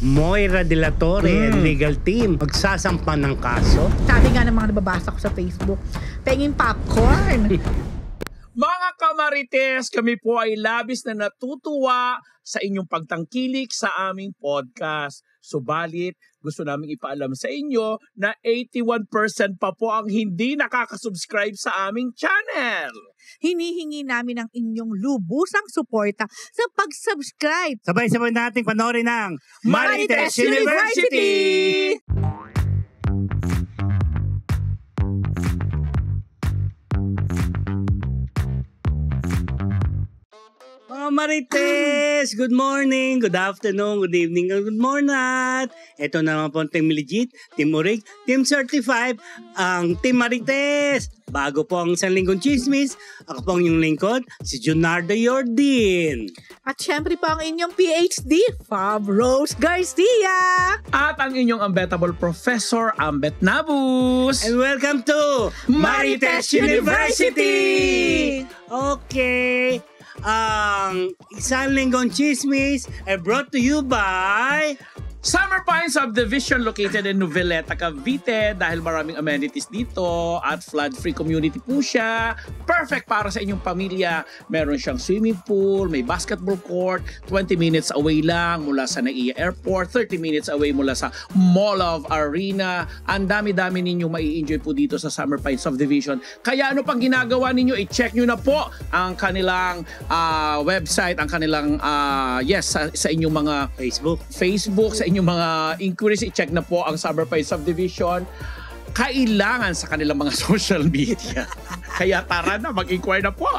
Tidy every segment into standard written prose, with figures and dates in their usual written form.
Moira de la Torre and legal team magsasampa ng kaso. Sabi nga ng mga nababasa ko sa Facebook, penging popcorn. Mga kamarites, kami po ay labis na natutuwa sa inyong pagtangkilik sa aming podcast. Subalit, gusto namin ipaalam sa inyo na 81% pa po ang hindi nakakasubscribe sa aming channel. Hinihingi namin ang inyong lubusang suporta sa pag-subscribe. Sabay-sabay natin panoorin ng Marites University! Marites, good morning, good afternoon, good evening, good morning. Ito na naman po ang Team Legit, Team Urig, Team Certified, ang Team Marites. Bago po ang isang linggong chismis, ako po ang inyong lingkod, si Jun Nardo Yordin. At syempre po ang inyong PhD, Fab Rose Garcia. At ang inyong unbettable professor, Ambet Nabus. And welcome to Marites University! Okay. Ang isang linggong chismis ay brought to you by Summer Pines Subdivision located in Noveleta, Cavite. Dahil maraming amenities dito at flood-free community po siya. Perfect para sa inyong pamilya. Meron siyang swimming pool, may basketball court, 20 minutes away lang mula sa NAIA Airport, 30 minutes away mula sa Mall of Arena. Ang dami-dami ninyong mai-enjoy po dito sa Summer Pines Subdivision. Kaya ano pang ginagawa ninyo, i-check nyo na po ang kanilang website, ang kanilang sa inyong mga Facebook, sa inyong mga inquiries, i-check na po ang Summer Pines Subdivision. Kailangan sa kanilang mga social media. Kaya tara na, mag-inquire na po.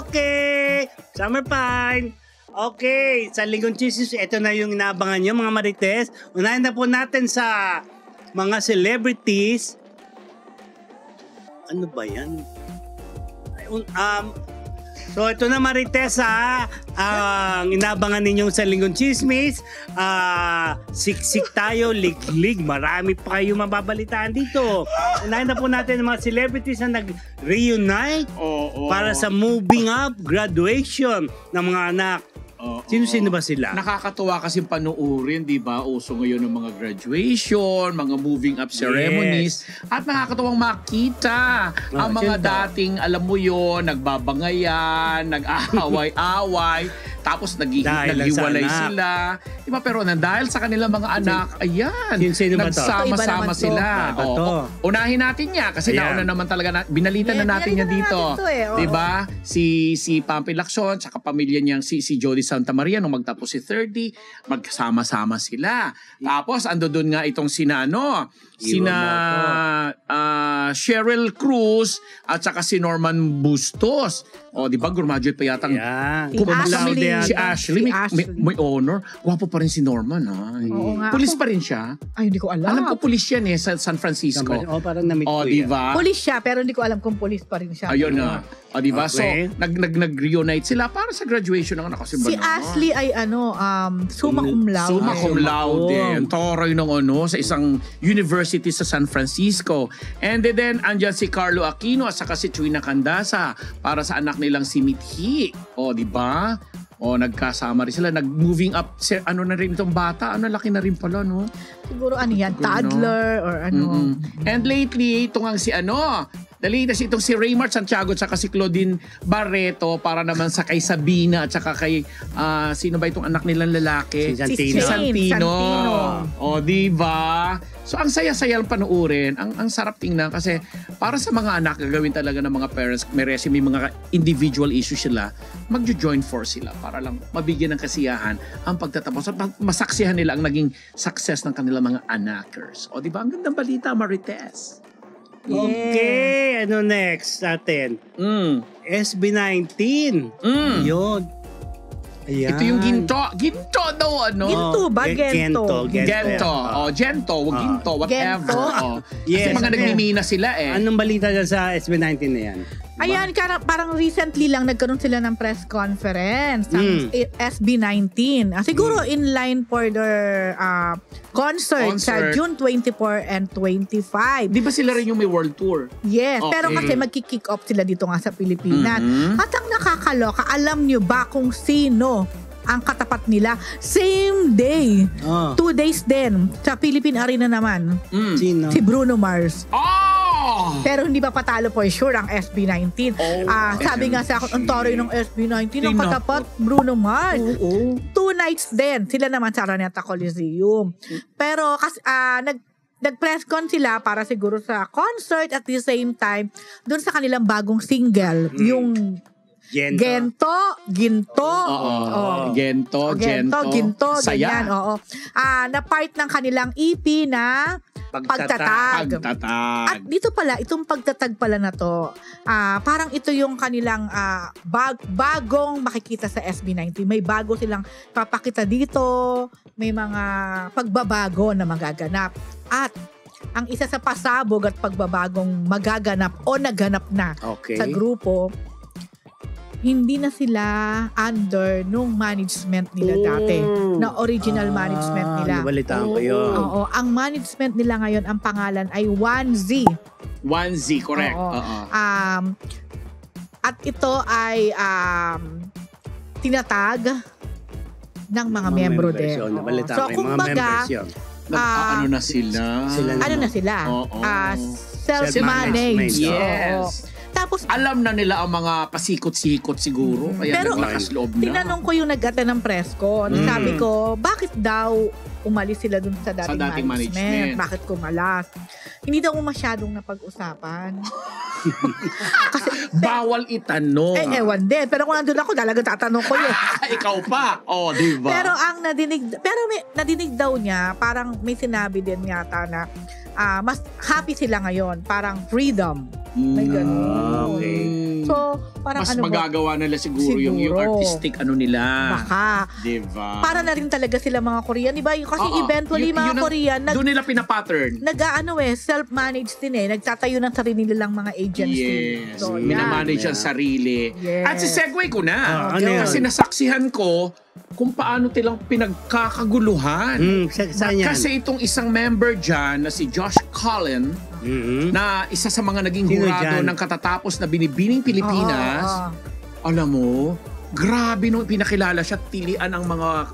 Okay, Summer Pines. Okay, sa linggong chismis, ito na yung inaabangan nyo mga Marites. Unahin na po natin sa mga celebrities. Ano ba yan? So ito na Marites ha, ang inaabangan ninyong sa linggong chismis, siksik tayo, liglig, marami pa kayo mababalitaan dito. Unahin na po natin ang mga celebrities na nag-reunite para sa moving up, graduation ng mga anak. Sino-sino ba sila? Nakakatuwa kasi panuurin, di ba? Uso ngayon ng mga graduation, mga moving up ceremonies. Yes. At nakakatuwang makita ang mga dating, alam mo yon, nagbabangayan, nag-aaway-aaway, tapos naghiwalay sila. Diba? Pero dahil sa kanilang mga anak, ayan, nagsama-sama sila. Unahin natin niya kasi nauna naman talaga, binalitan na natin niya dito. Diba? Si Pampilhakson, tsaka pamilya niyang si Jodi Sta. Maria, nung magtapos si 30, magkasama-sama sila. Tapos, ando doon nga itong sina Cheryl Cruz at saka si Norman Bustos. O, di ba? Graduate pa yatang. Si Ashley. May honor. Guwapo pa rin si Norman, ha? Pulis pa rin siya. Ay, hindi ko alam. Alam ko, pulis yan eh, sa San Francisco. O, parang na-meet ko yan. Pulis siya, pero hindi ko alam kung pulis pa rin siya. Ayun na. O, di ba? So, nag-reunite sila para sa graduation ng anak. Si Ashley ay summa cum laude. Summa cum laude. Toroy ng sa isang university sa San Francisco. And then, andyan si Carlo Aquino at saka si Chuyna Candaza para sa anak nilang si Mithi. O, di ba? O, nagkasama rin sila. Nag-moving up. Ano na rin itong bata? Ano, laki na rin pala, no? Siguro, ano yan? Toddler or ano? And lately, ito nga si Dalitas itong si Raymar Santiago at saka si Claudine Barreto para naman sa kay Sabina at saka kay sino ba itong anak nilang lalaki? Si Santino. O, diba? So, ang saya-saya panuurin. Ang sarap tingnan kasi para sa mga anak, gagawin talaga ng mga parents, may mga individual issues sila, magjo-join force sila para lang mabigyan ng kasiyahan ang pagtatapos at masaksihan nila ang naging success ng kanilang mga anakers. O, diba? Ang gandang balita, Marites. Okay, ano next natin? SB19. Yun. Ayan. Ito yung ginto. Ginto daw, ano? Ginto ba? Gento. O, gento. Huwag ginto. Whatever. Kasi mga nagmimina sila eh. Anong balita dyan sa SB19 na yan? Ayan, parang recently lang nagkaroon sila ng press conference sa SB19. Siguro inline for their concert sa June 24 and 25. Di ba sila rin yung may world tour? Yes, pero kasi magki-kick off sila dito nga sa Pilipinas. At ang nakakaloka, alam nyo ba kung sino ang katapat nila. Same day. 2 days din. Sa Philippine Arena naman. Si Bruno Mars. Pero hindi pa patalo for sure ang SB19. Sabi nga sa akin, ang tari ng SB19, ang katapat, Bruno Mars. 2 nights din. Sila naman sa Araneta Coliseum. Pero kasi, nag-press con sila para siguro sa concert at the same time doon sa kanilang bagong single. Yung... Gento, saya. Na part ng kanilang EP na Pagtatag. At dito pala, itong Pagtatag pala na to, parang ito yung kanilang bagong makikita sa SB19. May bago silang papakita dito, may mga pagbabago na magaganap. At ang isa sa pasabog at pagbabagong magaganap o naganap na sa grupo, hindi na sila under nung management nila dati. Na original management nila. Nabalitaan ko yun. Ang management nila ngayon, ang pangalan ay 1Z. 1Z, correct. At ito ay tinatag ng mga miyembro din. So, kumbaga, ano na sila? Self-managed. Yes. Tapos, alam na nila ang mga pasikot-sikot siguro. Kaya pero tinanong ko yung nag-ata ng presko. Sabi ko, bakit daw umalis sila dun sa dating management? Bakit kumalas? Hindi daw masyadong napag-usapan. Kasi, bawal itanong. Ewan din. Pero kung nandun ako, talaga tatanong ko yun. Ikaw pa. Diba? Pero ang nadinig, nadinig daw niya, parang may sinabi din yata na mas happy sila ngayon. Parang freedom. May ganun. So, parang mas ano magagawa nila siguro yung artistic ano nila. Baka. Diba? Para na rin talaga sila mga Korean. Diba? Kasi eventually mga Korean. Doon nila pinapattern. Self-manage din eh. Nagtatayo ng sarili nilang mga agency. Yes. So, minamanage ang sarili. Yes. At si-segue ko na. Kasi nasaksihan ko kung paano tilang pinagkakaguluhan. Kasi itong isang member dyan na si Josh Cullen, na isa sa mga naging hurado ng katatapos na Binibining Pilipinas, alam mo, grabe nung pinakilala siya, tilian ang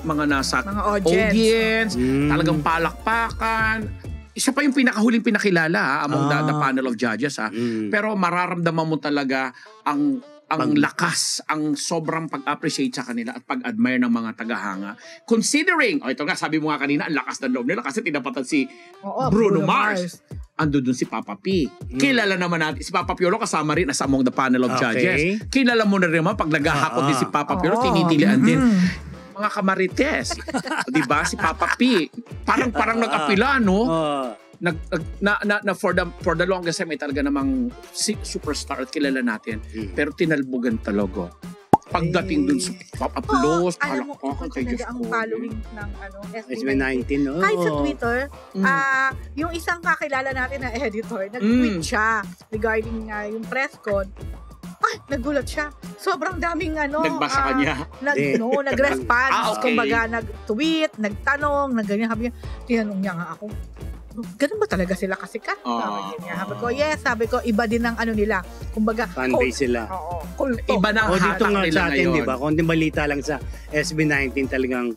mga nasa mga audience. Talagang palakpakan. Siya pa yung pinakahuling pinakilala among the panel of judges. Pero mararamdaman mo talaga ang lakas, ang sobrang pag-appreciate sa kanila at pag-admire ng mga tagahanga. Considering, ito nga, sabi mo nga kanina, ang lakas ng loob nila kasi tinapatan si Bruno Mars. Ando dun si Papa P. Kilala naman natin. Si Papa Piolo kasama rin among the panel of judges. Kilala mo na rin naman pag naghahakot din si Papa Piolo, tinitilian din. Mga kamarites. Diba? Si Papa P. Parang nag-apila, no? For the longest time, may talaga namang superstar at kilala natin. Pero tinalbugan talaga. Pagdating dun sa pop-uploads, alam mo kung talaga ang following ng SB19. Kahit sa Twitter, yung isang kakilala natin na editor, nag-tweet siya regarding yung press con. Nagulat siya. Sobrang daming nagbasa kanya. Nag-response. Kumbaga, nag-tweet, nagtanong, nag-ganyan. Tinanong niya nga ako, ganun ba talaga sila kasikat? Sabi ko, iba din ang nila. Kumbaga, fanbase sila. Iba na ang hatak nila ngayon. Diba? Konting balita lang sa SB19 talagang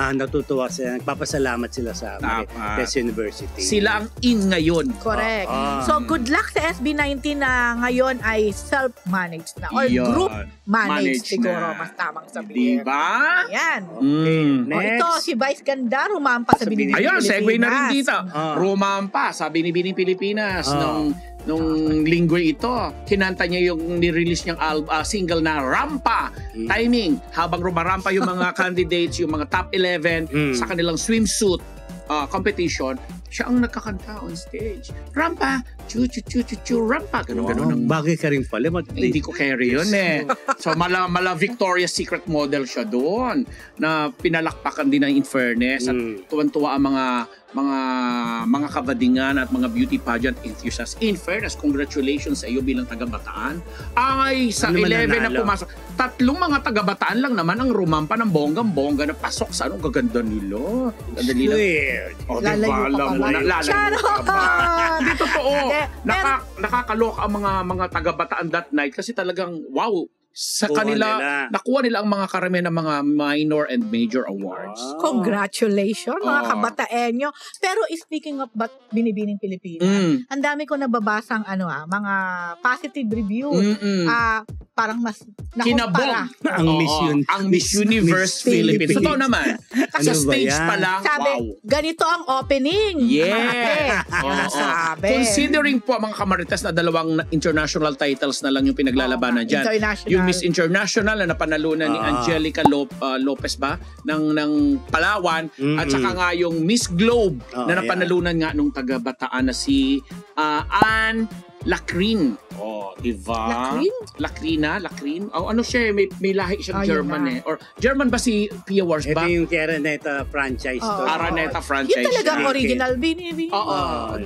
natutuwa sila. Nagpapasalamat sila sa Marites University. Sila ang in ngayon. Correct. So, good luck sa SB19 na ngayon ay self-managed na. Or group-managed siguro. Mas tamang sabihin. Diba? Ayan. Ito, si Vice Ganda, rumampa sa Binibining Pilipinas. Ayun, segue na rin dito. Rumampa sa Binibining Pilipinas nung linggo ito. Kinanta niya yung nirelease niyang single na Rampa. Timing, habang rumarampa yung mga candidates, yung mga top 11 sa kanilang swimsuit competition, siya ang nakakanta on stage. Rampa! Chu-chu-chu-chu-chu! Rampa! Ganun-ganun. Bagay ka rin pala. Hindi ko carry yun eh. So mala Victoria's Secret model siya doon na pinalakpakan din ng Infernes at tuwan-tuwa ang mga kabadingan at mga beauty pageant enthusiasts. Infernes, congratulations sa iyo bilang taga-Bataan. Ay, sa 11 na pumasok. Tatlong mga taga-Bataan lang naman ang rumampa ng bonggang-bongga na pasok sa gaganda nilo. Weird. Lalayo pa ba? Hindi totoo. Nakakaloka ang mga taga-Bataan that night kasi talagang wow, sa kanila, nakuha nila ang mga karamihan ng mga minor and major awards. Congratulations, mga kabataenyo. Pero speaking of Binibining Pilipinas, ang dami ko nababasang mga positive review. Parang mas kinabog ang Miss Universe Philippines. Totoo naman. Sa stage pa lang, sabi, ganito ang opening. Yeah. Considering po mga kamaritas na dalawang international titles na lang yung pinaglalabanan dyan. Yung Miss International na napanalunan ni Angelica Lopez ba ng Palawan, at saka nga yung Miss Globe na napanalunan nga nung taga-Bataan na si Ann Lacrin. Diba? Lacrin? Lacrina? Lacrin? Ano siya? May lahi siyang German eh. Or German ba si Pia Wars ba? Ito yung Araneta franchise. Araneta franchise. Yung talagang original Binibining.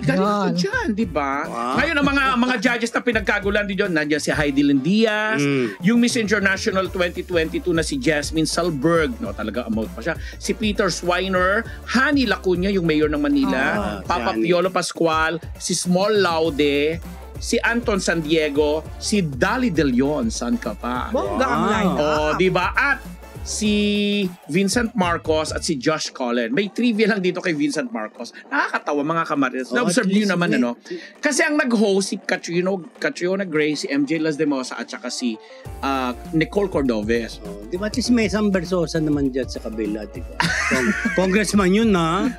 Galing ko dyan, diba? Ngayon, ang mga judges na pinagkagulan din dyan, nandiyan si Heidi Lindias, yung Miss International 2022 na si Jasmine Salberg, talaga amount pa siya, si Peter Swiner, Hani Lacunya, yung mayor ng Manila, Papa Piolo Pascual, si Small Laude, si Anton San Diego, si Dali De Leon, saan ka pa? Bongga ang line up. Diba? At si Vincent Marcos at si Josh Cullen. May trivia lang dito kay Vincent Marcos. Nakakatawa mga kamaritas. Na-observe nyo naman kasi ang nag-host si Catriona Gray, si MJ Lasdemosa at saka si Nicole Cordoves. Diba at least may isang Bersosa naman dyan sa kabila, diba? Congressman yun na.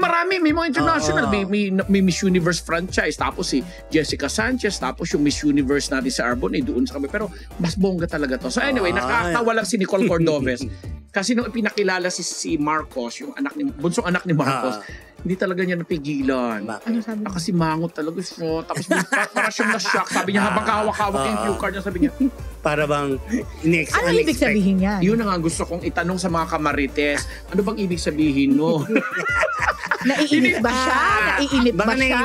Marami, may mga international. May Miss Universe franchise. Tapos si Jessica Sanchez. Tapos yung Miss Universe natin sa Arbon ay doon sa kami. Pero mas bongga talaga to. So anyway, nakakatawa lang si Nicole Cordoves. Kasi nung pinakilala si Marcos, yung anak ni bunsong anak ni Marcos, hindi talaga niya napigilan. Ano sabi? Kasi mangot talaga siya. Tapos parang siyang na-shock. Sabi niya habang kahawak-hawak yung cue card niya, sabi niya, para bang next. Ano ibig sabihin niya? Yun ang gusto kong itanong sa mga kamarites. Ano bang ibig sabihin nun? Naiinip ba siya? Naiinip ba siya?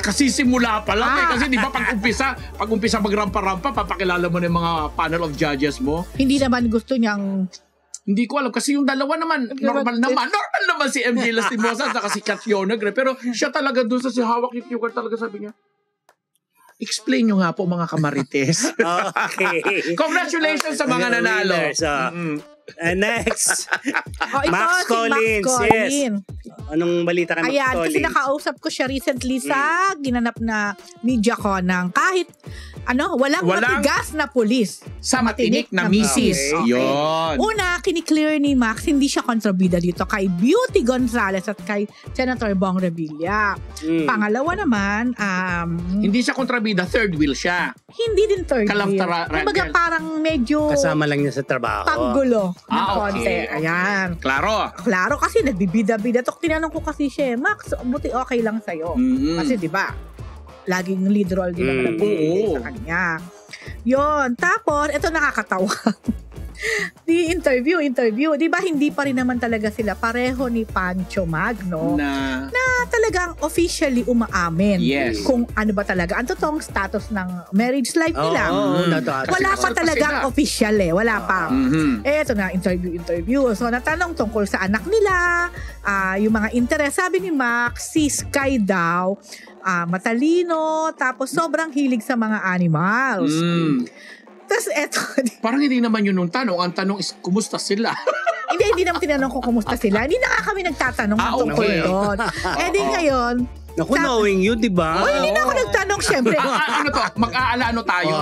Kasi simula pa lang. Kasi di ba pag umpisa magrampa-rampa, papakilala mo na yung mga panel of judges mo. Hindi naman gusto niyang... Hindi ko alam kasi yung dalawa naman normal naman si MJ Lastimosa at si Catriona Gray, pero siya talaga doon sa si hawak ni Cugar talaga sabi niya. Explain nyo nga po mga kamarites. Okay. Congratulations sa mga nanalo. And next, Max Collins. Anong balita ka, Max Collins? Kasi nakausap ko siya recently sa ginanap na media ko ng kahit walang matigas na pulis sa matinik na misis. Una, kiniclear ni Max, hindi siya kontrabida dito kay Beauty Gonzales at kay Senator Bong Revilla. Pangalawa naman, hindi siya kontrabida, third wheel siya. Hindi din third wheel. Kumbaga parang medyo kasama lang niya sa trabaho. Panggulo ng konti. Ayan. Klaro. Klaro kasi nagbibida-bida. Tinanong ko kasi siya, Max, buti okay lang sa'yo. Kasi diba, laging lead role din naman sa kanya. Yun. Tapos, ito nakakatawa. Di interview. Di ba hindi pa rin naman talaga sila pareho ni Pancho Magno na talagang officially umaamin kung ano ba talaga ang totoong status ng marriage life nila. Wala pa talagang official eh. Wala pa. Eh, ito na, interview. So, natanong tungkol sa anak nila, yung mga interest. Sabi ni Max, si Sky daw, matalino, tapos sobrang hilig sa mga animals. Tapos eto. Parang hindi naman yun yung tanong. Ang tanong is, kumusta sila? Hindi naman tinanong kung kumusta sila. Hindi na kami nagtatanong ng tungkol doon. Eh di ngayon. Naku, knowing you, diba? O, hindi na ako nagtanong, syempre. Ano to? Mag-aalano tayo.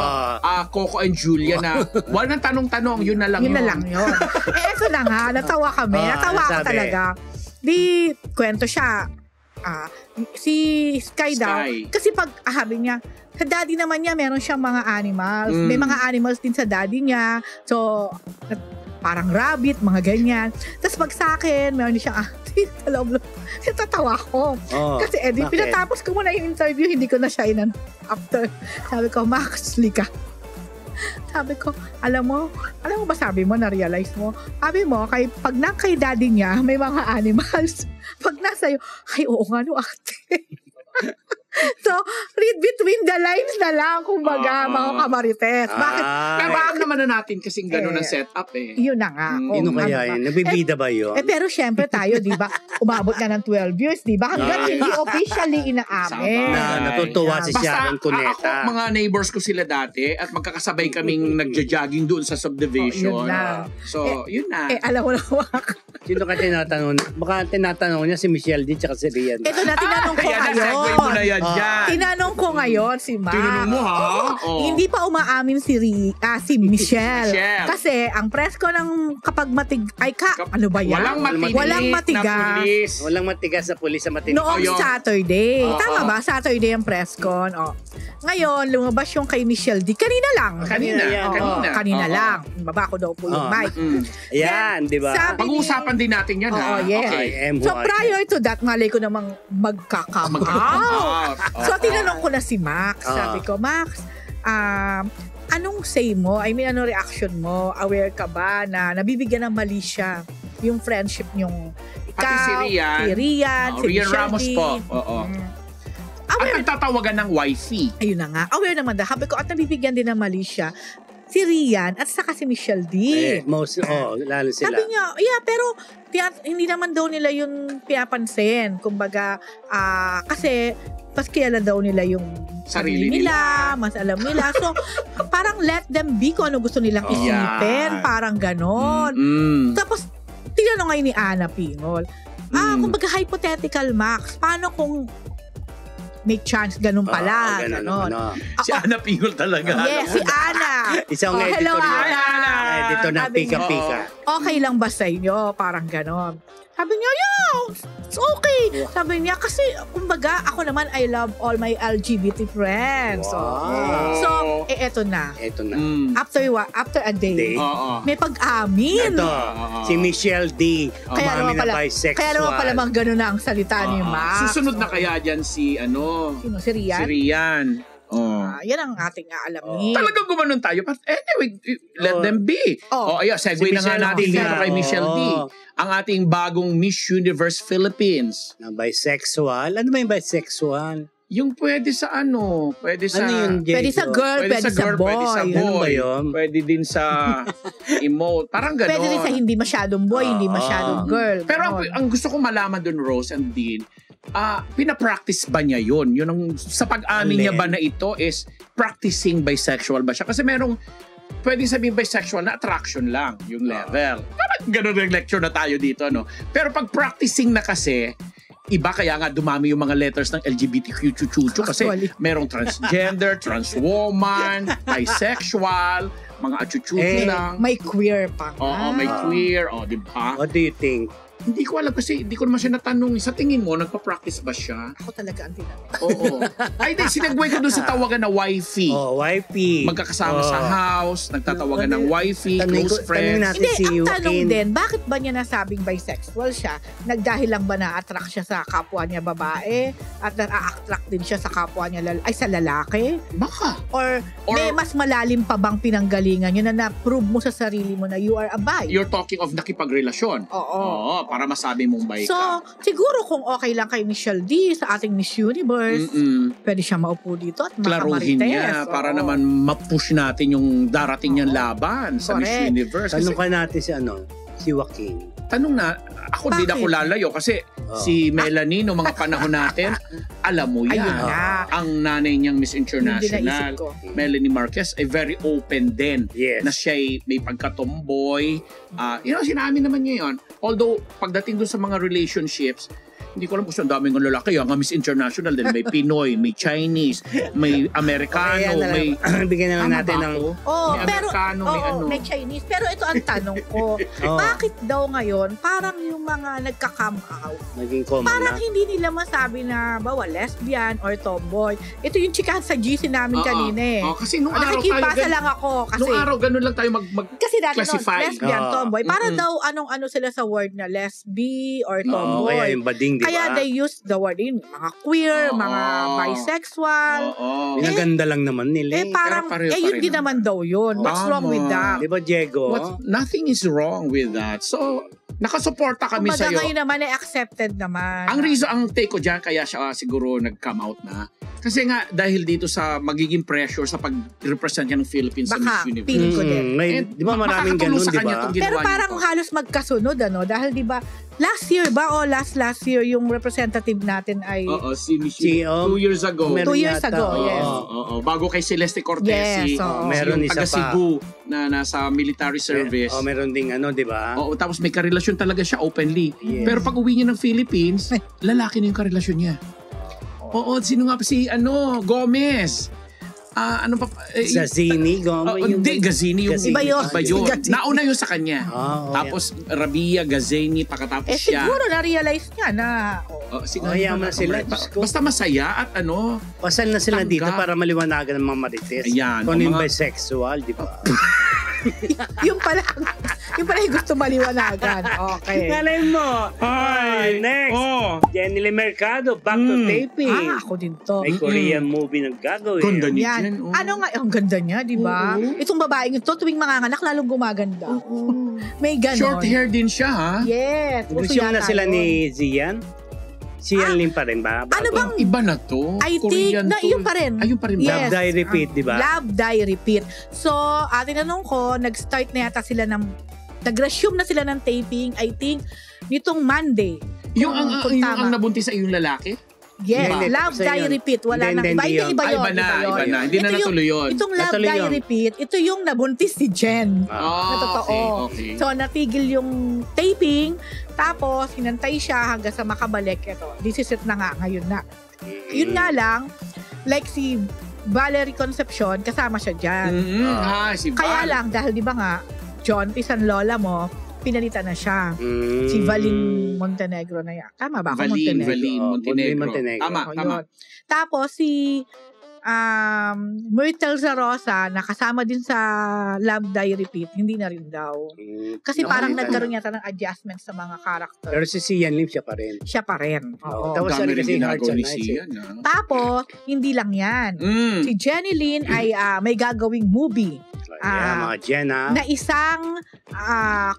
Coco and Julia na, walang tanong-tanong, yun na lang yun. Yun na lang yun. Eh, eto na nga. Natawa kami. Natawa ako talaga. Di, kwento siya. Si Sky daw. Kasi pag ahabing niya, sa daddy naman niya, meron siyang mga animals. May mga animals din sa daddy niya. So, parang rabbit, mga ganyan. Tapos pag sa akin, meron siyang tatawa ko. Kasi pinatapos ko muna yung interview, hindi ko na siya inan. After, sabi ko, Max, lika. Sabi ko, alam mo ba sabi mo, na-realize mo? Sabi mo, pag na kay daddy niya, may mga animals. Pag nasa iyo, ay oo nga no, ate. So, read between the lines na lang, kumbaga, mga kamarites. Bakit? Parang naman na natin kasing gano'n ang setup eh. Yun na nga. Yun kaya yun. Nagbibida ba yun? Pero syempre tayo, di ba, umabot na ng 12 years, di ba? Hanggang hindi officially inaamin. Natutuwa si Sharon Cuneta. Basta ako, mga neighbors ko sila dati at magkakasabay kaming nagja-jogging doon sa subdivision. Yun na. So, yun na. Alam mo na wak. Sino ka tinatanong? Baka tinatanong niya si Michelle D. tsaka si Rian. Ito na, tinanong ko ngayon. Tinanong ko ngayon si Ma. Tinanong mo ha? Hindi pa umaamin si Michelle. Kasi ang presko ng kapag matigas, ay ka, ano ba yan? Walang matigas. Walang matigas sa pulis sa matigas. Noong Saturday. Tama ba? Saturday ang presko. Ngayon, lumabas yung kay Michelle D. Kanina lang. Kanina lang. Baba ko daw po yung mic. Ayan, di ba? Pag-uusapan din natin yan, ha? So, prior to that, malay ko namang magkakamout. So, tinanong ko na si Max. Sabi ko, Max, anong say mo? I mean, anong reaction mo? Aware ka ba na nabibigyan ng mali siya yung friendship niyong ikaw, pati si Rian, si Rian Ramos po. Oo. At nagtatawagan ng wifey. Ayun na nga. Aware naman dahil. Habi ko, at nabibigyan din ng mali siya si Rian at saka si Michelle D. Lalo sila. Sabi niya, yeah, pero hindi naman daw nila yun pinapansin. Kumbaga, kasi mas kilala daw nila yung sarili nila, mas alam nila. So, parang let them be kung ano gusto nilang isipin. Parang ganon. Tapos, tinanong ngayon ni Ana Pingol. Kumbaga, hypothetical, Max. Paano kung may chance, ganun pala. Ganun. Si Ana Pingol talaga. Yes, si Ana. Isang editor na. Editor na pika-pika. Okay lang ba sa inyo? Parang ganun. Sabi niya, it's okay. Sabi niya, kasi, kumbaga, ako naman, I love all my LGBT friends. So, eto na. After a day, may pag-amin. Si Michelle D. Umamin na bisexual. Kaya naman pala mang gano'n na ang salita ni Max. Susunod na kaya dyan si, ano? Sino? Si Rian? Si Rian. Yan ang ating aalamin. Talagang gumanon tayo. But anyway, let them be. Ayun, segue na nga natin dito kay Michelle D. Ang ating bagong Miss Universe Philippines. Na bisexual. Ano ba yung bisexual? Yung pwede sa ano? Pwede sa... Ano yung pwede sa girl, pwede sa boy. Ano ba yun? Pwede din sa emote. Parang gano'n. Pwede din sa hindi masyadong boy, hindi masyadong girl. Pero ang gusto ko malaman dun, Rose and Dean, pinapractice ba niya yun? Yun ang, sa pag-amin niya ba na ito is practicing bisexual ba siya? Kasi merong... Pwede sabihin bisexual na attraction lang yung level. Parang ganun yung lecture na tayo dito, no? Pero pag practicing na kasi, iba kaya nga dumami yung mga letters ng LGBTQ chuchuchu kasi merong transgender, transwoman, bisexual, mga achuchuchu lang. May queer pa. Oo, may queer. O, diba? What do you think? Hindi ko alam kasi hindi ko naman siya natanong. Sa tingin mo, nagpa-practice ba siya? Ako talaga ang tinanong. Oo. Ay, sinagway ko doon sa tawagan na wifey. Oo, wifey. Magkakasama sa house, nagtatawagan ng wifey, close friends. Hindi, ang tanong din, bakit ba niya nasabing bisexual siya? Nagdahil lang ba na-attract siya sa kapwa niya babae? At na-attract din siya sa kapwa niya sa lalaki? Baka. Or may mas malalim pa bang pinanggalingan niya na na-prove mo sa sarili mo na you are a bi? You're talking of nakipagrelasyon. Oo. Para masabi mong baik ka. So, siguro kung okay lang kay Michelle D sa ating Miss Universe, pwede siya maupo dito at makamarites. Klaruhin niya para naman ma-push natin yung darating niyang laban sa Miss Universe. Tanong ka natin si ano? Si Joaquin. Tanong na, ako din ako lalayo kasi si Melanie noong mga panahon natin, alam mo yan. Ang nanay niyang Miss International, Melanie Marquez, ay very open din. Na siya'y may pagkatomboy. Sinamin naman niya yun. Although, pagdating doon sa mga relationships, hindi ko alam kung saan daming ng lalaki. Ang Miss International din, may Pinoy, may Chinese, may Amerikano, may... Bigyan naman natin ng... May Amerikano, may ano. May Chinese. Pero ito ang tanong ko. Bakit daw ngayon, parang yung mga nagka-come out, parang hindi nila masabi na, bawa, lesbian or tomboy. Ito yung chikahan sa GC namin kanina eh. Kasi nung araw tayo... Nakikipasa lang ako. Nung araw, ganun lang tayo mag-classify. Lesbian, tomboy. Para daw, anong-ano sila sa word na lesbi or tomboy. Kaya yung bading, diba? Kaya they use the word in mga queer, mga bisexual. Pinaganda lang naman nila. Parang, yun din naman daw yun. What's wrong with that? Diba, Diego? Nothing is wrong with that. So, nakasuporta kami sa'yo. Kumbaga ngayon naman, accepted naman. Ang take ko dyan, kaya siya siguro nag-come out na, Kasi nga, dahil dito sa magiging pressure sa pag-represent niya ng Philippines sa Miss Universe. Baka, pili ko din. Di ba maraming ganun, di ba? Pero parang halos magkasunod, ano? Dahil di ba, last year ba o last year yung representative natin ay... Oo, si Miss Universe. 2 years ago. 2 years ago, yes. Bago kay Celeste Cortez, si taga-Cebu na nasa military service. Oh, meron ding ano, di ba? Oo, tapos may karelasyon talaga siya openly. Pero pag uwi niya ng Philippines, lalaki na yung karelasyon niya. Oo, sino nga pa si, ano, Gomez. Ano pa? Gazzini, Gomez. Hindi, Gazzini yung iba yun. Nauna yun sa kanya. Tapos, Rabia, Gazzini, pakatapos siya. Eh, siguro na-realize niya na... Mayaman sila. Basta masaya at ano... Pasal na sila dito para maliwanagan ng mga marites. Ayan. Kung yung bisexual, di ba? Yung pala yung gusto maliwanagan. Okay. Nalay mo. Ay, next. Jenny Le Mercado, back to taping. Ako din to. May Korean movie nang gagawin. Ganda niya. Ano nga, ang ganda niya, di ba? Itong babaeng ito, tuwing manganganak, lalong gumaganda. May ganon. Short hair din siya, ha? Yes. Gusto na sila ni Zian? Siyan rin pa rin ba? Ano bang iba na to? I think na yun pa rin. Ayun pa rin ba? Love, Die, Repeat, di ba? Love, Die, Repeat. So, tinanong ko, nag-start na yata sila ng, nag-resume na sila ng taping, I think, nitong Monday. Yung ang nabuntis sa iyong lalaki? Yes, Love, Die, Repeat. Wala nang iba. Iba na. Hindi na natuloy yun. Itong Love, Die, Repeat, ito yung nabuntis si Jen. Na totoo. So, natigil yung taping. Tapos, hinantay siya hanggang sa makabalik. Ito, this is it na nga, ngayon na. Yun nga lang, like si Valerie Concepcion, kasama siya dyan. Kaya lang, dahil di ba nga, John Pisan Lola mo, pinalitan na siya. Si Valine Montenegro na yan. Tama ba? Valine Montenegro. Tama. Tapos, si Myrtle Zarosa, nakasama din sa Love, Die, Repeat, hindi na rin daw. Kasi parang nagkaroon yata ng adjustment sa mga karakter. Pero si Sian Lim, siya pa rin. Siya pa rin. Tapos siya rin kasi hardship night. Tapos, hindi lang yan. Si Jenny Lynn ay may gagawing movie. Mga Jenna. Na isang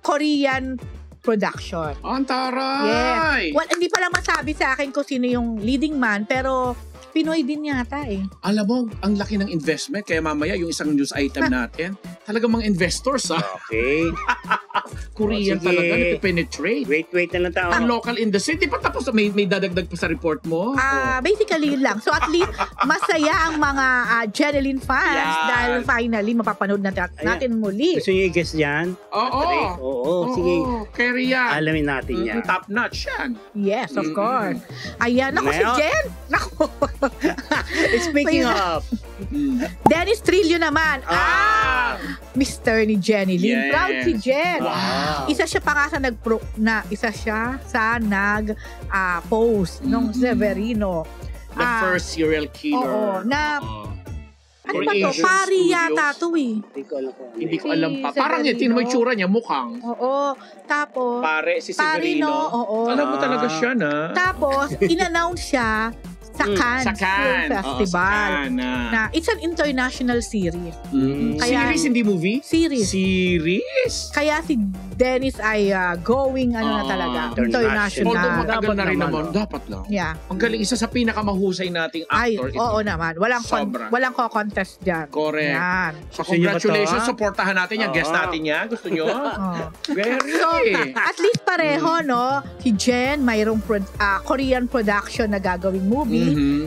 Korean production. Antaray! Well, hindi pala masabi sa akin kung sino yung leading man, pero Pinoy din yata eh. Alam mo, ang laki ng investment. Kaya mamaya yung isang news item natin, talagang mga investors ha. Okay. Korean talaga, napipenetrate. Wait na lang tayo. Ang local in the city. Patapos, may dadagdag pa sa report mo. Basically yun lang. So at least, masaya ang mga Jeneline fans dahil finally mapapanood natin muli. Gusto nyo i-guess dyan? Oo. Sige. Korea. Alamin natin yan. Top notch yan. Yes, of course. Ayan. Naku si Jen. Naku. Speaking of Dennis Trillo naman Mister ni Jenny Lynn. Proud si Jen. Isa siya pa nga sa nag-post nung Severino, the first serial killer na ano ba to? Pari yata to eh. Hindi ko alam pa. Parang yun, tinamay tsura niya, mukhang. Oo. Tapos pare si Severino. Alam mo talaga siya na. Tapos in-announce siya sa Cannes Festival. Na it's an international series. Series, hindi movie? Series? Kaya si Dennis ay going ano na talaga, international. Although matagal na rin naman, dapat lang. Ang galing, isa sa pinakamahusay nating actor. Oo naman. Walang co-contest dyan. Correct. So congratulations, supportahan natin yan. Guest natin yan. Gusto nyo? Very. At least pareho, no? Si Jen, mayroong Korean production na gagawing movie.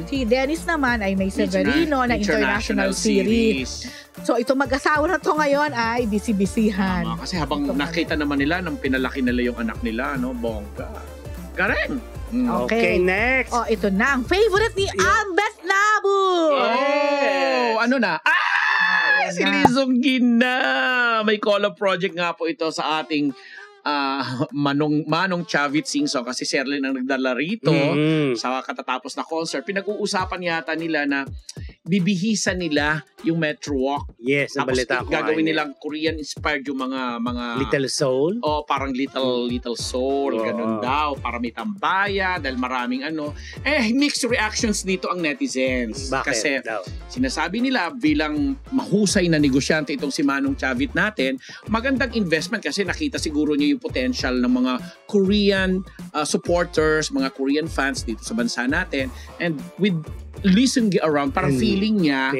Si Dennis naman ay may Severino na international series. So ito, mag-asawa na to ngayon ay bisibisihan. Kasi habang nakita naman nila nang pinalaki nila yung anak nila, no? Bongga. Karen! Okay, next! Oh, ito na ang favorite ni Ambet Nabus! Oh! Ano na? Si Lizong Gina! May collab project nga po ito sa ating Manong Chavit Singson kasi Sherlyn ang nagdala rito sa katatapos na concert. Pinag-uusapan yata nila na bibihisan nila yung Metro Walk. Yes, tapos gagawin nilang Korean-inspired yung mga Little Soul? Oh, parang Little Soul. Ganun daw. Para may tambaya dahil maraming ano. Mixed reactions dito ang netizens. Bakit? Kasi sinasabi nila bilang mahusay na negosyante itong si Manong Chavit natin, magandang investment kasi nakita siguro niyo yung potential ng mga Korean supporters, mga Korean fans dito sa bansa natin. And with loosely around, parang feeling niya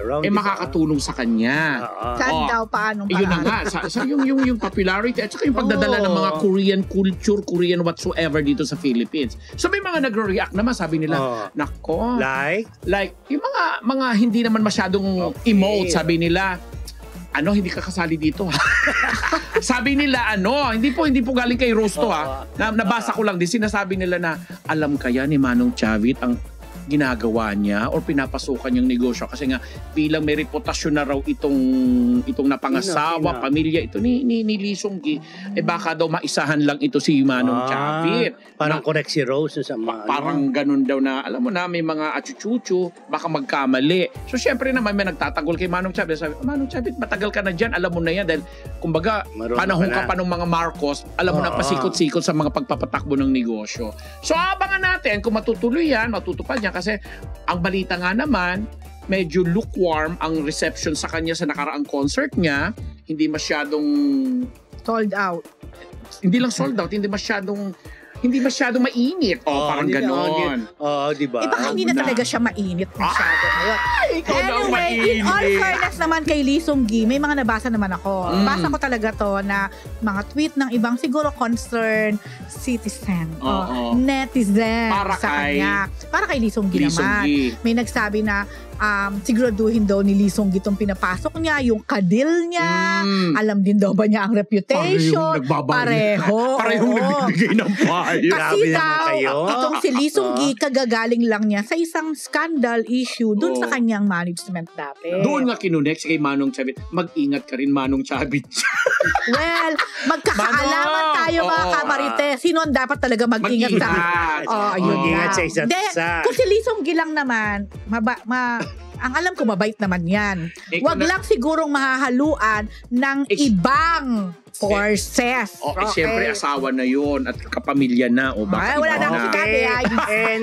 around, makakatulong sa kanya. Saan daw, paano? Yun na nga, yung popularity at saka yung pagdadala ng mga Korean culture, Korean whatsoever dito sa Philippines. So may mga nagro-react naman, sabi nila, nako. Like, yung mga hindi naman masyadong emote, sabi nila, ano, hindi ka kasali dito ha. Sabi nila, ano, hindi po galing kay Rose to ha. Nabasa ko lang din, sinasabi nila na, alam kaya ni Manong Chavit ang ginagawa niya or pinapasukan yung negosyo kasi nga bilang may reputasyon na raw itong napangasawa, pamilya ito ni Lisong Gi, baka daw maisahan lang ito si Manong Chavit. Parang correct si Rose sa mga parang ganun daw na, alam mo na, may mga achuchuchu, baka magkamali. So syempre naman may nagtatagol kay Manong Chavit. Sabi, Manong Chavit, matagal ka na dyan, alam mo na yan dahil kumbaga panahon ka pa ng mga Marcos, alam mo na pasikot-sikot sa mga pagpapatakbo ng negosyo. So abangan natin kung matutuloy yan, matutupad yan. Kasi ang balita nga naman, medyo lukewarm ang reception sa kanya sa nakaraang concert niya. Hindi masyadong... sold out. Hindi lang sold out, hindi masyadong mainit. Parang gano'n. Diba? Baka hindi na talaga siya mainit masyado. Anyway, in all fairness naman kay Lisong Gi, may mga nabasa naman ako. Nabasa ko talaga to na mga tweet ng ibang siguro concerned citizen, netizen sa kanya. Para kay Lisong Gi naman. May nagsabi na siguraduhin daw ni Lisong Gi itong pinapasok niya, yung kadil niya, alam din daw ba niya ang reputation. Parehong nagbibigay ng payo. Kasi daw, itong si Lisong Gi, kagagaling lang niya sa isang scandal issue dun sa kanyang management dati. Doon nga kinunex kay Manong Chavit, mag-ingat ka rin Manong Chavit. Well, magkakaalaman tayo mga kamarite. Sino ang dapat talaga mag-ingat sa... mag-ingat sa isa't isa. Kung si Lisong Gi lang naman, ang alam ko mabait naman yan. Huwag lang sigurong mahahaluan ng ibang forces. Siyempre asawa na yun at kapamilya na. Wala na akong sikabi.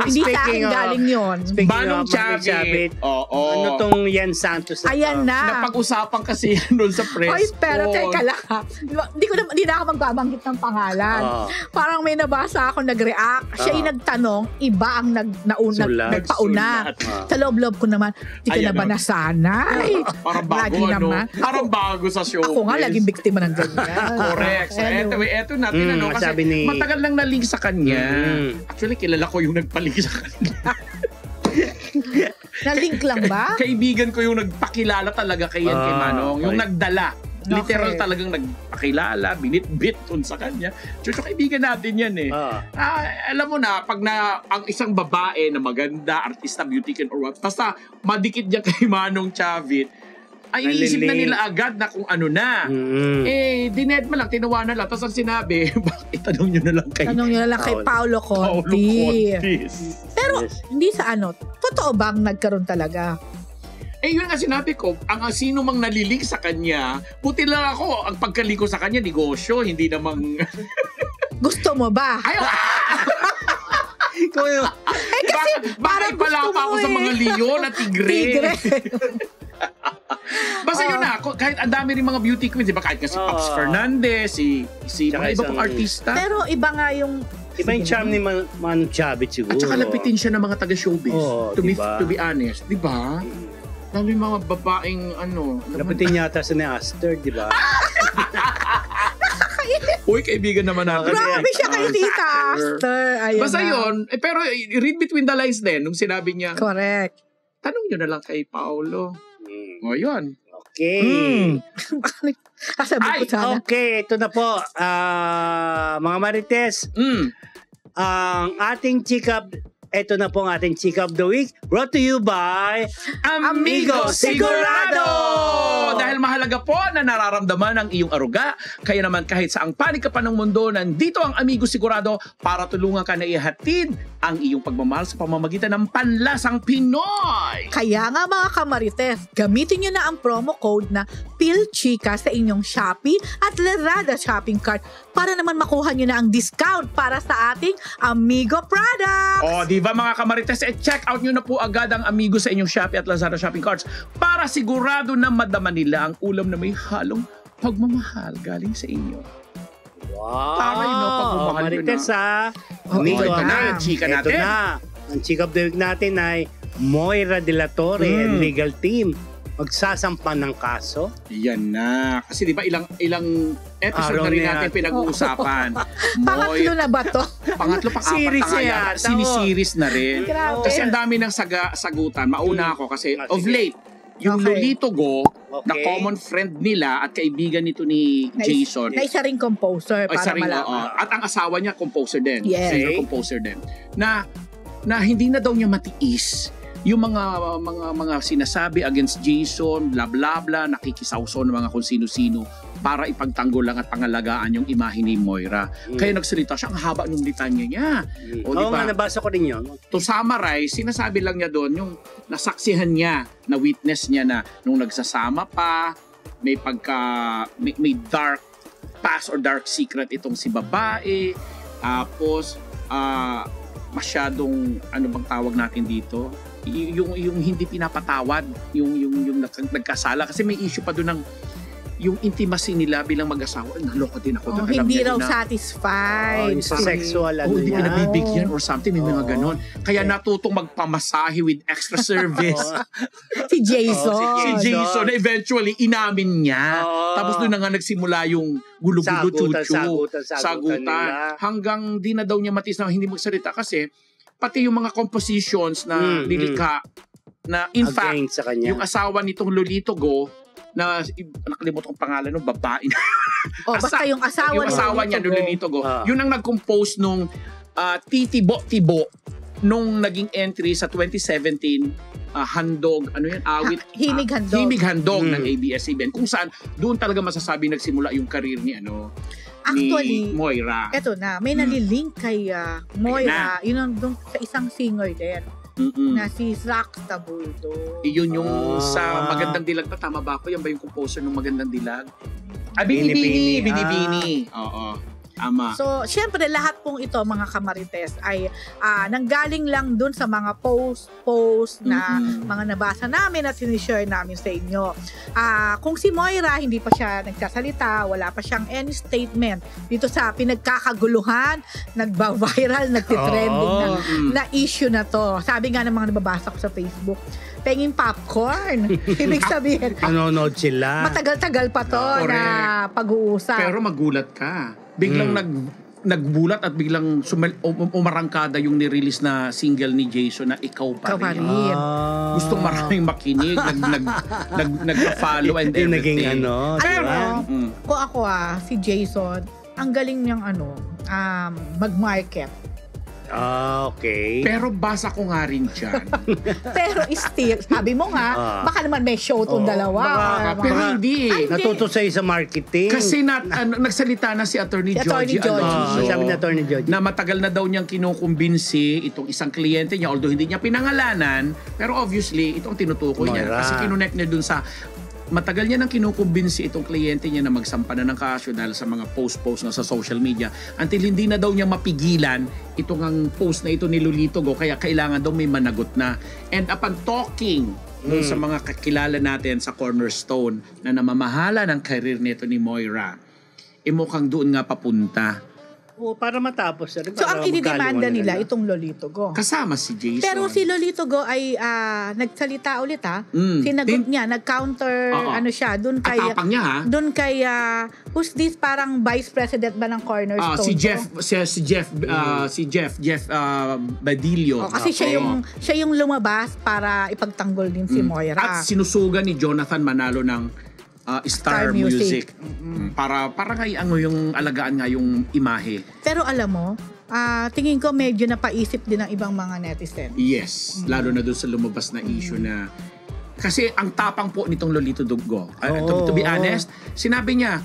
Hindi sa akin galing yun. Manong Chavit. Ano tong Yan Santos na? Ayan na. Napag-usapan kasi yan doon sa press. Ay, pero teka lang. Hindi na ako magbabanggit ng pangalan. Parang may nabasa ako nag-react. Siya'y nagtanong, iba ang nagpauna. Sa loob-loob ko naman, hindi ka na ba nasanay? Parang bago, ano? Parang bago sa showbiz. Ako nga, laging biktima ng ganyan. Correct. Eto natin, ano? Kasi matagal lang nalig sa kanya. Actually, kilala ko yung nagpalig sa kanya. Nalig lang ba? Kaibigan ko yung nagpakilala talaga kay Manong. Yung nagdala. Literal talagang nagpakilala, binitbit dun sa kanya. Tsutso, kaibigan natin yan eh. Alam mo na, pag na ang isang babae na maganda, artista, beauty can or what, basta madikit niya kay Manong Chavit, ay iisip na nila agad na kung ano na. Eh, dinedma lang, tinawa na lang. Tapos ang sinabi, itanong nyo na lang kay... tanong nyo na lang kay Paolo Contis. Pero, hindi sa ano, totoo bang nagkaroon talaga? Eh, yun nga sinabi ko, ang sino mang nalilig sa kanya, puti lang ako, ang pagkaliko sa kanya, negosyo, hindi namang... Gusto mo ba? Ayaw! Eh, kasi parang gusto mo ako sa mga leon at tigre. Basta yun na, kahit ang dami rin mga beauty queens, diba? Kahit nga si Pops Fernandez, si mga iba pang artista. Pero iba nga yung... iba yung charm ni Manong Chavit siguro. At saka lapitin siya ng mga taga-showbiz. To be honest, diba? Dami mga babaeng ano. Lapitin yata sa Neaster, di ba? Uy, kaibigan naman natin. Grabe siya kay Tita Aster. Basta yun. Pero read between the lines din nung sinabi niya. Correct. Tanong nyo na lang kay Paolo. O yun. Okay. Ay, okay. Ito na po. Mga Marites, ang ating chikap... ito na po ang ating Chika of the Week, brought to you by Amigo Sigurado! Dahil mahalaga po na nararamdaman ang iyong aruga, kaya naman kahit saang panig ka pa ng mundo, nandito ang Amigo Sigurado para tulungan ka na ihatid ang iyong pagmamahal sa pamamagitan ng panlasang Pinoy! Kaya nga mga kamarites, gamitin nyo na ang promo code na PILCHIKA sa inyong Shopee at Lazada shopping cart para naman makuha nyo na ang discount para sa ating Amigo products! O, diba mga kamarites, check out nyo na po agad ang Amigo sa inyong Shopee at Lazada shopping carts para sigurado na madama nila ang ulam na may halong pagmamahal galing sa inyo. Wow! Tama yun, pagmamahal nyo na. Marites ha! Amigo, ito na ang chika natin. Ang chika of the week natin ay Moira de la Torre and legal team magsasampan ng kaso? Yan na. Kasi di ba ilang episode na rin natin pinag-uusapan. Pangatlo na ba to? Pangatlo, pang-apat na yan. Sinisiris na rin. Kasi ang dami ng sagutan. Mauna ako kasi of late, yung Lolito Go, na common friend nila at kaibigan nito ni Jason. Na isa ring composer para malaman. At ang asawa niya, composer din. Senior composer din. Na hindi na daw niya matiis yung mga sinasabi against Jason, bla bla bla, nakikisawso ng mga kung sino-sino para ipagtanggol lang at pangalagaan yung imahe ni Moira. Kaya nagsalita siya, ang haba nung litanya niya. Oo, diba? Nga, nabasa ko din yun. To summarize, sinasabi lang niya doon yung nasaksihan niya, na witness niya na nung nagsasama pa, may dark past or dark secret itong si babae, tapos masyadong, ano bang tawag natin dito? Yung hindi pinapatawad, yung nagkasala kasi may issue pa doon ng yung intimacy nila bilang mag-asawa. Naloko din ako doon. Hindi raw satisfied. Sexual ano yan. Hindi pinabibigyan or something. May mga ganon. Kaya natutong magpamasahe with extra service. Si Jason. Si Jason na eventually inamin niya. Tapos doon na nga nagsimula yung gulo-gulo, chuchu. Sagutan. Hanggang di na daw niya matis na hindi magsalita kasi pati yung mga compositions na nilika na in fact yung asawa nitong Lolito Go na nakalimutan kong pangalan ng babae. Basta yung asawa niya Lolito Go. Yun ang nag-compose nung Titibo nung naging entry sa 2017 handog, ano yan, awit Himig Handog ng ABS-CBN, kung saan doon talaga masasabi nagsimula yung karir ni ano. Actually, Moira. Eto na, may nalilink kay Moira, yun ang dun, sa isang singer din, na si Zach Tabuldo. Iyon yung sa Magandang Dilag pa, tama ba ako? Yan ba yung composer ng Magandang Dilag? Binibini. Binibini. Oo. Ama. So, syempre, lahat pong ito, mga kamarites, ay nanggaling lang dun sa mga post na mga nabasa namin at sinishare namin sa inyo. Kung si Moira, hindi pa siya nagsasalita, wala pa siyang any statement dito sa pinagkakaguluhan, nagba-viral, nagtitrending na issue na to. Sabi nga ng mga nababasa ko sa Facebook, penging popcorn. Ibig sabihin, nanonood sila. Matagal-tagal pa to na pag-uusap. Pero magulat ka. Biglang nagbulat at biglang umarangkada yung nirelease na single ni Jason na Ikaw Pa Rin. Gustong maraming makinig, nagpa-follow and everything. Naging ano. Pero, kung ako si Jason, ang galing niyang mag-market. Okay. Pero basa ko nga rin dyan. Pero still, sabi mo nga, baka naman may show itong dalawa. Pero hindi. Natuto sa'yo sa marketing. Kasi nagsalita na si Attorney Joji. Sabi ni Attorney Joji. Na matagal na daw niyang kinukumbinsi itong isang kliyente niya, although hindi niya pinangalanan, pero obviously, itong tinutukoy niya. Kasi kinunek niya dun sa matagal niya nang kinukumbinsi itong kliyente niya na magsampana ng kaso dahil sa mga post-post na sa social media until hindi na daw niya mapigilan itong ang post na ito ni Lolito Go, kaya kailangan daw may managot na. And upon talking sa mga kakilala natin sa Cornerstone na namamahala ng karir nito ni Moira, mukhang doon nga papunta. Para matapos. So, ang inidemanda nila, itong Lolito Go. Kasama si Jason. Pero si Lolito Go ay nagsalita ulit, sinagot niya, nag-counter, ano siya, dun kay... Atapang niya, ha? Dun kay, who's this, parang vice president ba ng Cornerstone? Si Jeff Badillo. Kasi siya yung lumabas para ipagtanggol din si Moira. At sinusugan ni Jonathan Manalo ng Star Music. Para kay ano yung alagaan nga yung imahe. Pero alam mo, tingin ko medyo napaisip din ng ibang mga netizen. Yes, lalo na doon sa lumabas na issue na kasi ang tapang po nitong Lolito Dugo. To be honest, sinabi niya,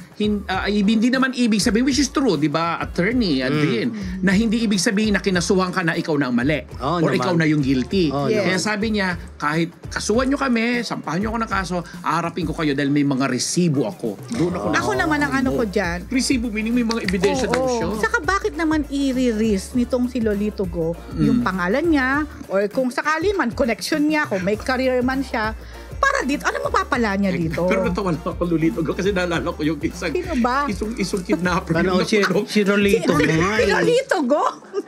hindi naman ibig sabihin, which is true, di ba, attorney, Adrian, na hindi ibig sabihin na kinasuhan ka na ikaw na ang mali or naman ikaw na yung guilty. Kaya sabi niya, kahit kasuhan nyo kami, sampahan nyo ako ng kaso, aarapin ko kayo dahil may mga resibo ako. Doon ako naman ang ano ko dyan. Resibo, meaning may mga ebidensya ng show. Saka bakit naman i-release nitong si Lolito Go yung pangalan niya or kung sakali man, connection niya, kung may career man siya, para dito, ano mapapala niya dito? Pero natawa lang ako Lolito Go kasi naalala ko yung isang kidnapper. Si Lolito Go.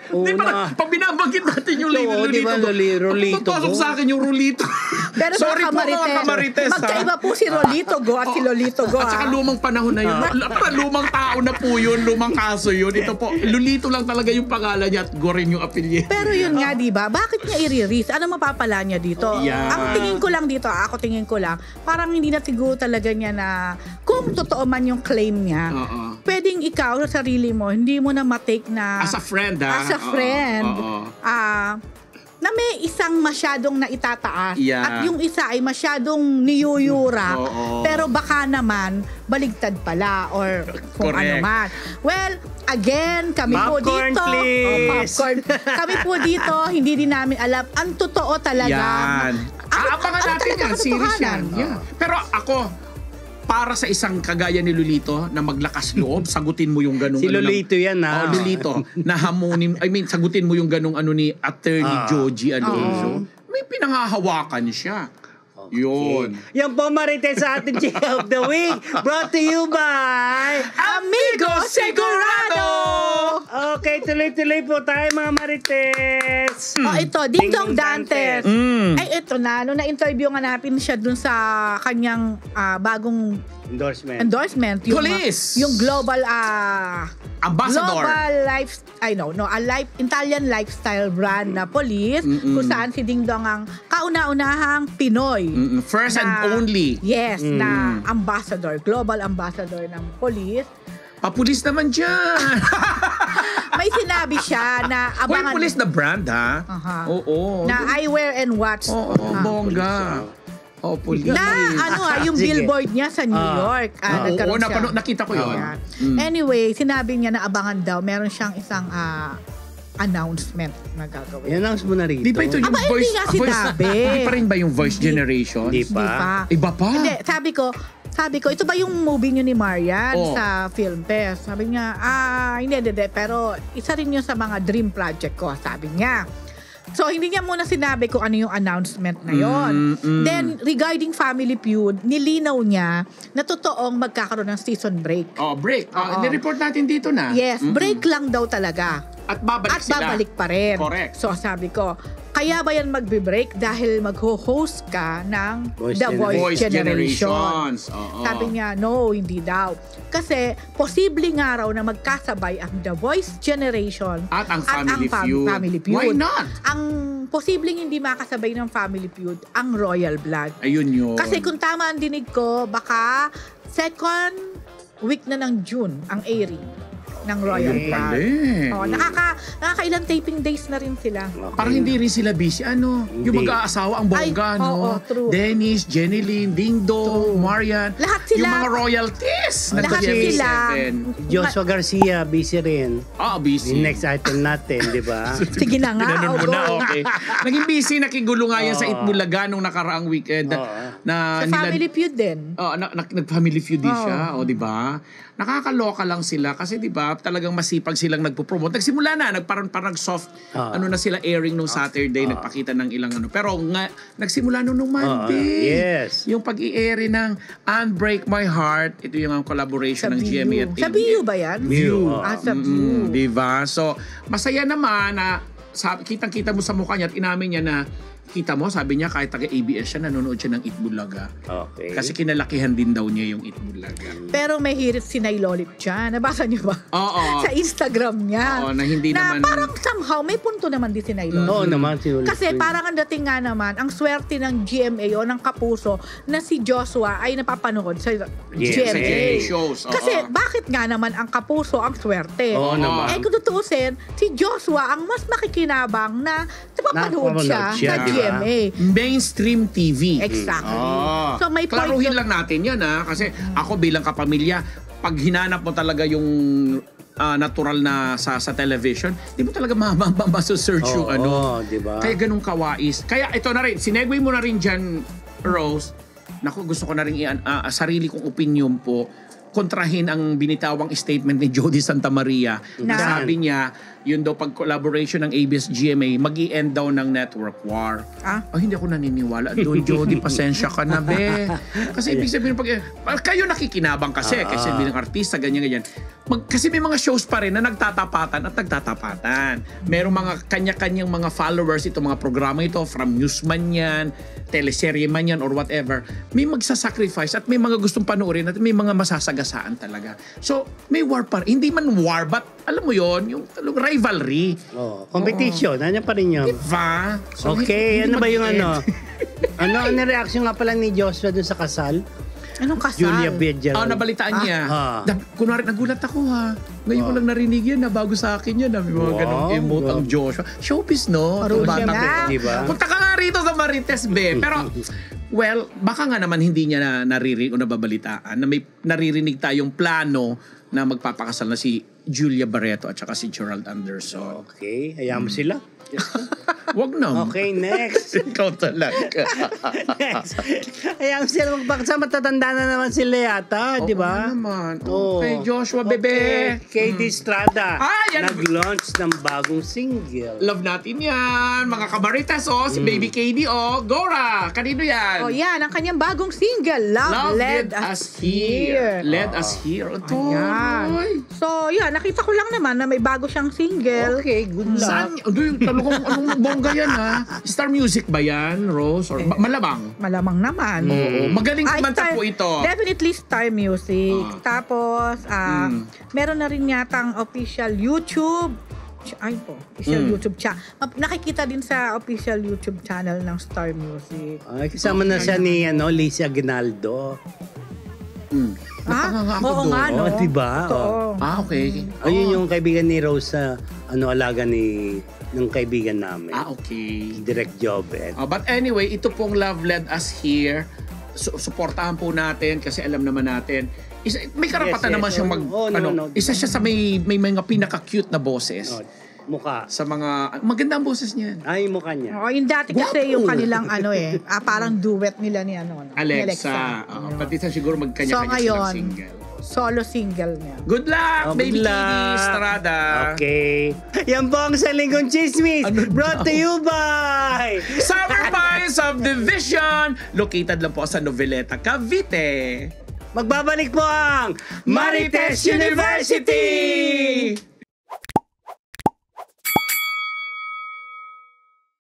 Hindi pala, pag binabanggit natin yung Lolito Go. Papasok sa akin yung Rolito. Pero sorry po mga kamarites. Magkaiba po si Rolito Go at si Lolito Go. At saka lumang panahon na yun. Lumang tao na po yun, lumang kaso yun. Ito po, Lolito lang talaga yung pangalan niya at Go rin yung apelyido. Pero yun nga, di ba? Bakit niya i-re-risk? Ano mapapala niya dito? Yeah. Ang tingin ko lang dito, parang hindi na siguro talaga niya na, kung totoo man yung claim niya, pwedeng ikaw sa sarili mo, hindi mo na matake na as a friend, na may isang masyadong naitataas at yung isa ay masyadong niyuyura pero baka naman baligtad pala or kung ano man. Well, again, kami popcorn po dito. Kami po dito, hindi din namin alam. Ang totoo talaga. Yan. Aabangan natin yan. Serious yan. Pero ako, para sa isang kagaya ni Lolito na maglakas loob, sagutin mo yung ganung si Lolito yan ha. Lolito na hamunin, sagutin mo yung ganung ano ni Attorney Jodi Alonzo. May pinangahawakan siya. Okay. Yun. Yan po Marites sa ating Chick of the Week. Brought to you by Amigo Sigurado! Okay, tuloy-tuloy po tayo mga Marites. O ito, Dingdong Dantes. Ay ito na, nung na-interview nga natin siya dun sa kanyang bagong endorsement. Yung global ambassador. Global life, Italian lifestyle brand na police kung saan si Dingdong ang kauna-unahang Pinoy. First and only. Yes, na ambassador, global ambassador ng police. Papulis naman dyan. May sinabi siya na abangan. Pulis na brand ha. Oo. Na eyewear and watch. Bongga. Na ano ha, yung billboard niya sa New York. Nakita ko yun. Anyway, sinabi niya na abangan daw. Meron siyang isang announcement na gagawin. I-announce mo na rito. Di ba ito yung voice? Di pa rin ba yung voice generation? Di pa. Iba pa? Hindi, sabi ko, ito ba yung movie niyo ni Marian sa Film Fest? Sabi niya, hindi, pero isa rin yun sa mga dream project ko, sabi niya. So, hindi niya muna sinabi kung ano yung announcement na yun. Then, regarding Family Feud, nilinaw niya na totoong magkakaroon ng season break. Break. Nireport natin dito na. Yes, break lang daw talaga. At babalik sila. At babalik pa rin. Correct. So, sabi ko, kaya ba yan magbe-break dahil magho-host ka ng The Voice Generations? Sabi niya, no, hindi daw. Kasi, posible nga raw na magkasabay ang The Voice Generation at ang Family Feud. Why not? Ang posibleng hindi makasabay ng Family Feud, ang Royal Blood. Ayun yun. Kasi kung tama ang dinig ko, baka second week na ng June ang airing ng Royal Blood. Nakakailang taping days na rin sila. Parang hindi rin sila busy. Yung mag-aasawa ang bongga, Dennis, Jeneline, Dingdong, Marian. Lahat sila. Yung mga royalties. Lahat sila. Joshua Garcia, busy rin. Busy. Next item natin, di ba? Sige na nga. Naging busy, nakigulo nga yan sa Itbulaga nung nakaraang weekend. Sa Family Feud din. Nag-Family Feud din siya. O, di ba? Nakakaloka lang sila kasi, di ba, talagang masipag silang nagpo-promote. Nagsimula na, parang soft, na sila airing nung Saturday, nagpakita ng ilang ano. Pero nga, nagsimula nung Monday. Yes. Yung pag-i-airing ng Unbreak My Heart, ito yung collaboration ng GMA at TV. Sa Biu ba yan? Biu. Sa Biu. Diba? So, masaya naman na kitang-kita mo sa mukha niya at inamin niya na sabi niya kahit taga-ABS siya, nanonood siya ng Itbulaga. Okay. Kasi kinalakihan din daw niya yung Itbulaga. Pero may hirit si Nay Lolip dyan. Nabasa niyo ba? Oo. Sa Instagram niya. Oo, na hindi naman. Na parang somehow, may punto naman din si Nay Lolip. Oo naman. Kasi parang ang dating nga naman, ang swerte ng GMA o ng Kapuso na si Joshua ay napapanood sa GMA shows. Kasi bakit nga naman ang Kapuso ang swerte? Oo naman. Eh kung tutuusin, si Joshua ang mas makikinabang na napapanood siya sa GMA. Mainstream TV. Exactly. So may point. Klaruhin lang natin yan ha. Kasi ako bilang kapamilya, pag hinanap mo talaga yung natural na sa television, di mo talaga maso-search yung ano. Diba? Kaya ganun kawais. Kaya ito na rin, sinegway mo na rin dyan, Rose. Naku, gusto ko na rin sarili kong opinion po. kontrahin ang binitawang statement ni Jodi Sta. Maria. Sabi niya, yun daw pag collaboration ng ABS-GMA, mag-i-end daw ng network war. Ah? Oh, hindi ako naniniwala doon, Jodi. Pasensya ka na, be. Kasi ibig sabihin, pag kayo nakikinabang kasi, kasi bilang artista, ganyan-ganyan. Kasi may mga shows pa rin na nagtatapatan at nagtatapatan. Merong mga kanya-kanyang mga followers, itong mga programa ito, from newsman yan, teleserye man yan, or whatever. May magsasacrifice at may mga gustong panoorin at may mga masasagasaan talaga. So, may war pa rin. Hindi man war, but alam mo yon, yung rivalry. Oh, competition. Ano pa rin yun? Diba? So, okay, ano ba yung ano? Ano ang reaction nga pala ni Joshua dun sa kasal? Anong kasal? Julia Bedger. Oh, nabalitaan niya. Kunwari, nagulat ako ha. Ngayon ko lang narinig yan, nabago sa akin yan. May mga ganong emote ang Joshua. Showbiz, no? Punta ka nga rito sa Marites, be. Pero, well, baka nga naman hindi niya naririnig o nababalitaan na may naririnig tayong plano na magpapakasal na si Julia Barreto at saka si Gerald Anderson. Okay, hayaan mo sila. Wag na. Okay, next. Ikaw talaga. Next. Hayaan mo sila magpakasal. Matatanda na naman sila yata, di ba? Oo naman. Okay, Joshua, bebe. Okay, Katie Estrada. Nag-launch ng bagong single. Love natin yan. Mga kabaritas, oh. Si Baby Katie, oh. Gora, kanino yan? Oh, yan. Ang kanyang bagong single, Love Led Us Here. Led Us Here. Ito. So, yan. Nakita ko lang naman na may bago siyang single. Okay, good luck. Saan? Talong, anong bongga yan, ha? Star Music ba yan, Rose? Or malamang? Malamang naman. Oo. Magaling kumanta po ito. Definitely Star Music. Tapos, meron na rin yatang official YouTube. Ay po, official YouTube channel. Nakikita din sa official YouTube channel ng Star Music. Ay, kasama na siya ni Lizzie Aguinaldo. Oo nga, no? Diba? Ah, okay. Ayun yung kaibigan ni Rose sa alaga ng kaibigan namin. Ah, okay. Direct job. But anyway, ito pong Love Led Us Here. Suportahan po natin kasi alam naman natin. May karapatan naman siyang mag... Isa siya sa may mga pinaka-cute na boses. Mukha. Sa mga... Maganda ang boses niya. Ay, mukha niya. Oo, yung dati kasi yung kanilang parang duet nila ni Alexa. Pati sa siguro magkanya-kanya silang single. Solo single niya. Good luck, Baby Katie Estrada. Okay. Yan po ang Sa Linggong Chismis. Brought to you by Summer Pines Subdivision. Located lang po sa Noveleta, Cavite. Magbabalik po ang Marites University!